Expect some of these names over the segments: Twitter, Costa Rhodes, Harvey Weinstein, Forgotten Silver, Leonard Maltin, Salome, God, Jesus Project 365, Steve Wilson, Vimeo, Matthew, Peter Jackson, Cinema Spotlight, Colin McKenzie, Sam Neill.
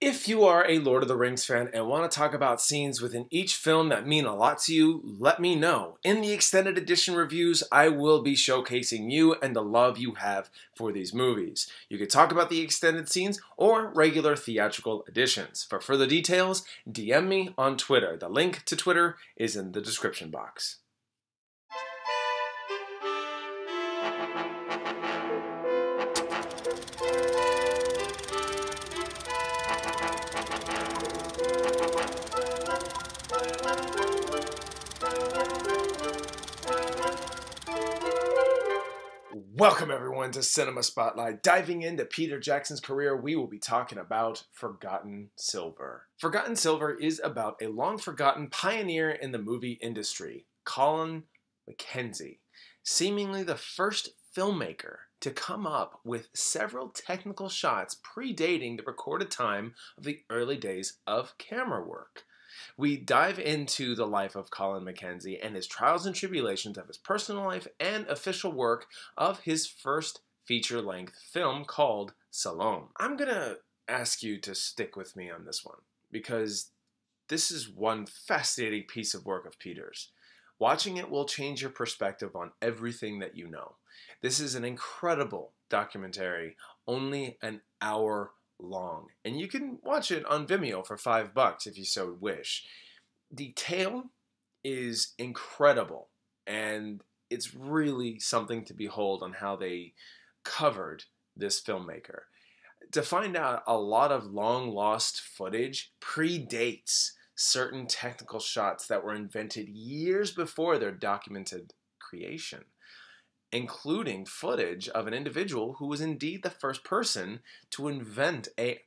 If you are a Lord of the Rings fan and want to talk about scenes within each film that mean a lot to you, let me know. In the extended edition reviews, I will be showcasing you and the love you have for these movies. You can talk about the extended scenes or regular theatrical editions. For further details, DM me on Twitter. The link to Twitter is in the description box. Welcome everyone to Cinema Spotlight. Diving into Peter Jackson's career, we will be talking about Forgotten Silver. Forgotten Silver is about a long-forgotten pioneer in the movie industry, Colin McKenzie, seemingly the first filmmaker to come up with several technical shots predating the recorded time of the early days of camera work. We dive into the life of Colin McKenzie and his trials and tribulations of his personal life and official work of his first feature-length film called Salome. I'm going to ask you to stick with me on this one because this is one fascinating piece of work of Peter's. Watching it will change your perspective on everything that you know. This is an incredible documentary, only an hour long, and you can watch it on Vimeo for $5 if you so wish. The tale is incredible, and it's really something to behold on how they covered this filmmaker. To find out, a lot of long-lost footage predates certain technical shots that were invented years before their documented creation, including footage of an individual who was indeed the first person to invent a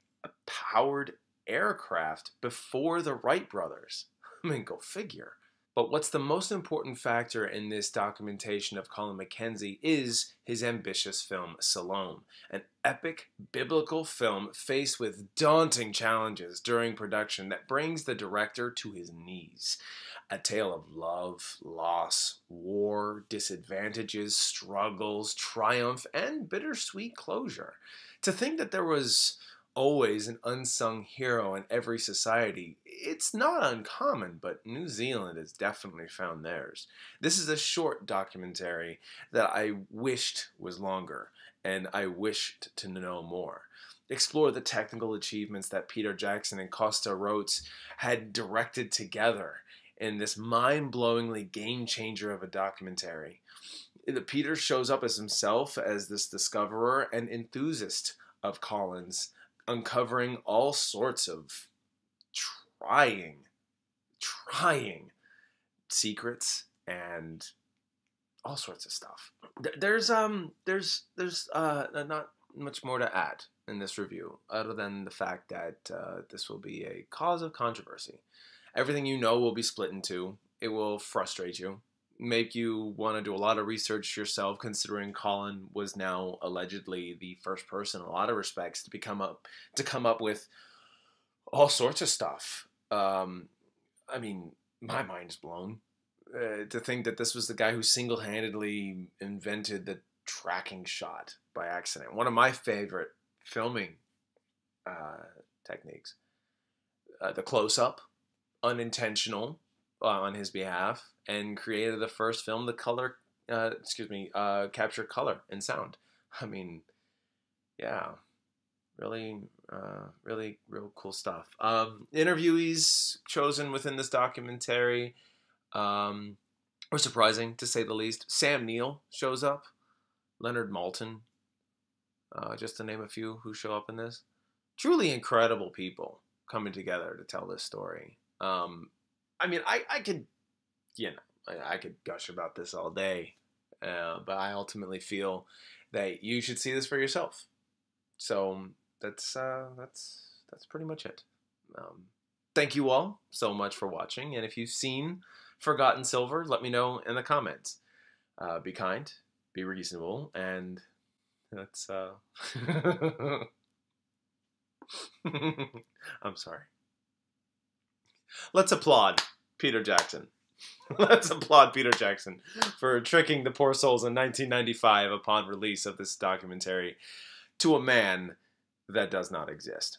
powered aircraft before the Wright brothers. I mean, go figure. But what's the most important factor in this documentation of Colin McKenzie is his ambitious film, Salome, an epic biblical film faced with daunting challenges during production that brings the director to his knees. A tale of love, loss, war, disadvantages, struggles, triumph, and bittersweet closure. To think that there was always an unsung hero in every society, it's not uncommon, but New Zealand has definitely found theirs. This is a short documentary that I wished was longer, and I wished to know more. Explore the technical achievements that Peter Jackson and Costa Rhodes had directed together in this mind-blowingly game-changer of a documentary. Peter shows up as himself as this discoverer and enthusiast of Colin's, uncovering all sorts of trying secrets and all sorts of stuff. There's not much more to add in this review, other than the fact that this will be a cause of controversy. Everything you know will be split in two. It will frustrate you, make you want to do a lot of research yourself, considering Colin was now allegedly the first person in a lot of respects to come up with all sorts of stuff. I mean, my mind's blown to think that this was the guy who single-handedly invented the tracking shot by accident. One of my favorite filming techniques, the close-up, unintentional on his behalf, and created the first film to capture color and sound. I mean, yeah, real cool stuff. Interviewees chosen within this documentary were surprising, to say the least. Sam Neill shows up, Leonard Maltin, just to name a few who show up in this. Truly incredible people coming together to tell this story. I mean, I could, you know, I could gush about this all day, but I ultimately feel that you should see this for yourself. So that's pretty much it. Thank you all so much for watching, and if you've seen Forgotten Silver, let me know in the comments. Be kind, be reasonable, and that's, I'm sorry. Let's applaud Peter Jackson. Let's applaud Peter Jackson for tricking the poor souls in 1995 upon release of this documentary to a man that does not exist.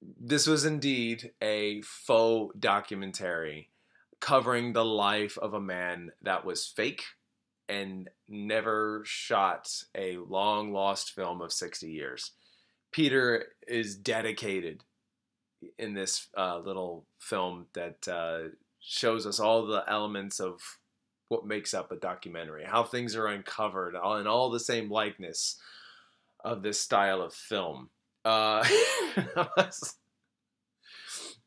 This was indeed a faux documentary covering the life of a man that was fake and never shot a long-lost film of 60 years. Peter is dedicated in this little film that shows us all the elements of what makes up a documentary, how things are uncovered, and all the same likeness of this style of film.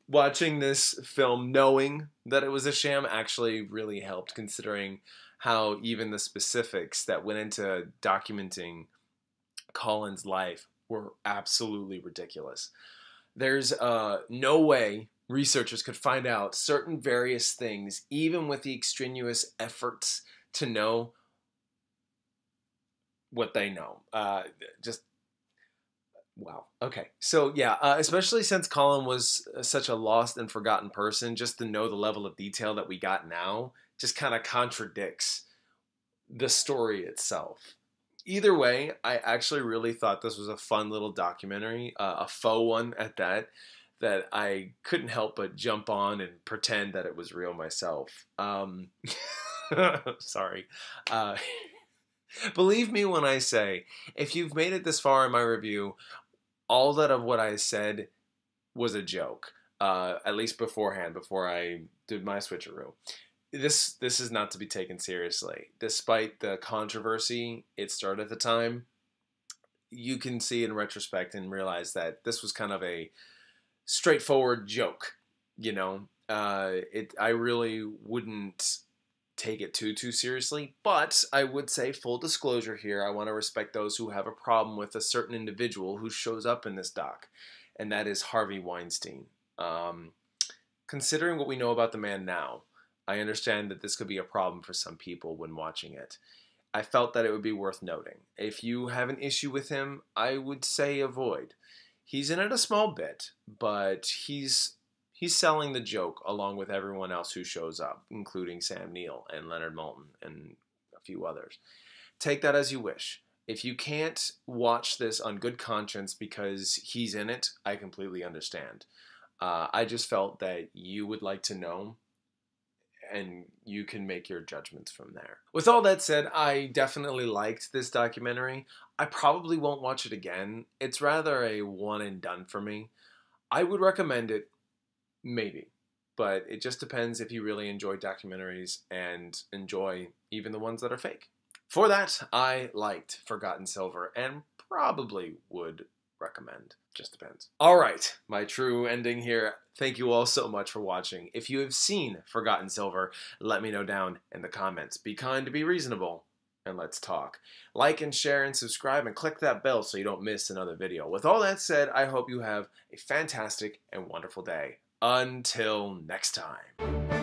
Watching this film, knowing that it was a sham, actually really helped, considering how even the specifics that went into documenting Colin's life were absolutely ridiculous. There's no way researchers could find out certain various things, even with the extraneous efforts to know what they know. Just wow. Okay. So yeah, especially since Colin was such a lost and forgotten person, just to know the level of detail that we got now just kind of contradicts the story itself. Either way, I actually really thought this was a fun little documentary, a faux one at that, that I couldn't help but jump on and pretend that it was real myself. Sorry. Believe me when I say, if you've made it this far in my review, all that of what I said was a joke, at least beforehand, before I did my switcheroo. This is not to be taken seriously. Despite the controversy it started at the time, you can see in retrospect and realize that this was kind of a straightforward joke, you know. I really wouldn't take it too seriously, but I would say, full disclosure here, I want to respect those who have a problem with a certain individual who shows up in this doc, and that is Harvey Weinstein. Considering what we know about the man now, I understand that this could be a problem for some people when watching it. I felt that it would be worth noting. If you have an issue with him, I would say avoid. He's in it a small bit, but he's selling the joke along with everyone else who shows up, including Sam Neill and Leonard Maltin and a few others. Take that as you wish. If you can't watch this on good conscience because he's in it, I completely understand. I just felt that you would like to know, and you can make your judgments from there. With all that said, I definitely liked this documentary. I probably won't watch it again. It's rather a one and done for me. I would recommend it, maybe, but it just depends if you really enjoy documentaries and enjoy even the ones that are fake. For that, I liked Forgotten Silver and probably would recommend. Just depends. All right, my true ending here. Thank you all so much for watching. If you have seen Forgotten Silver, let me know down in the comments. Be kind, to be reasonable, and let's talk. Like and share and subscribe and click that bell so you don't miss another video. With all that said, I hope you have a fantastic and wonderful day. Until next time.